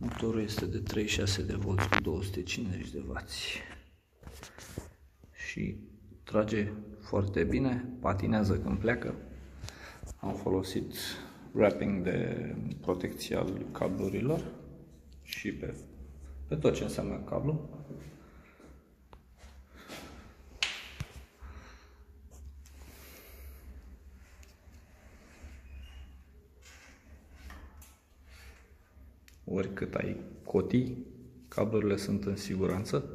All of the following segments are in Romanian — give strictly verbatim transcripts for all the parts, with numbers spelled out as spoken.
Motorul este de treizeci și șase de volți cu două sute cincizeci de wați și trage foarte bine, patinează când pleacă. Am folosit wrapping de protecție al cablurilor și pe, pe tot ce înseamnă cablu. Oricât ai cotii, cablurile sunt în siguranță,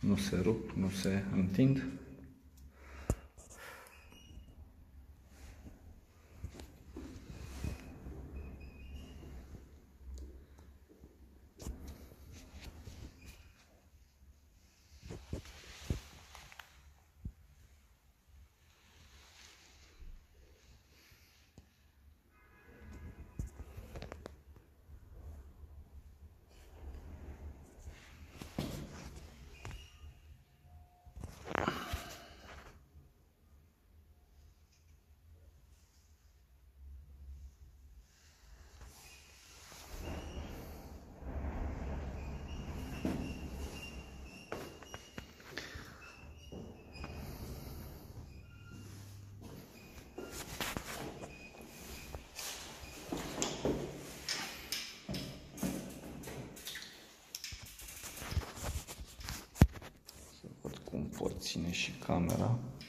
nu se rup, nu se întind. Ține și camera.